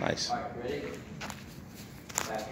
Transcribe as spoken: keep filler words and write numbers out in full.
Nice. All right, ready?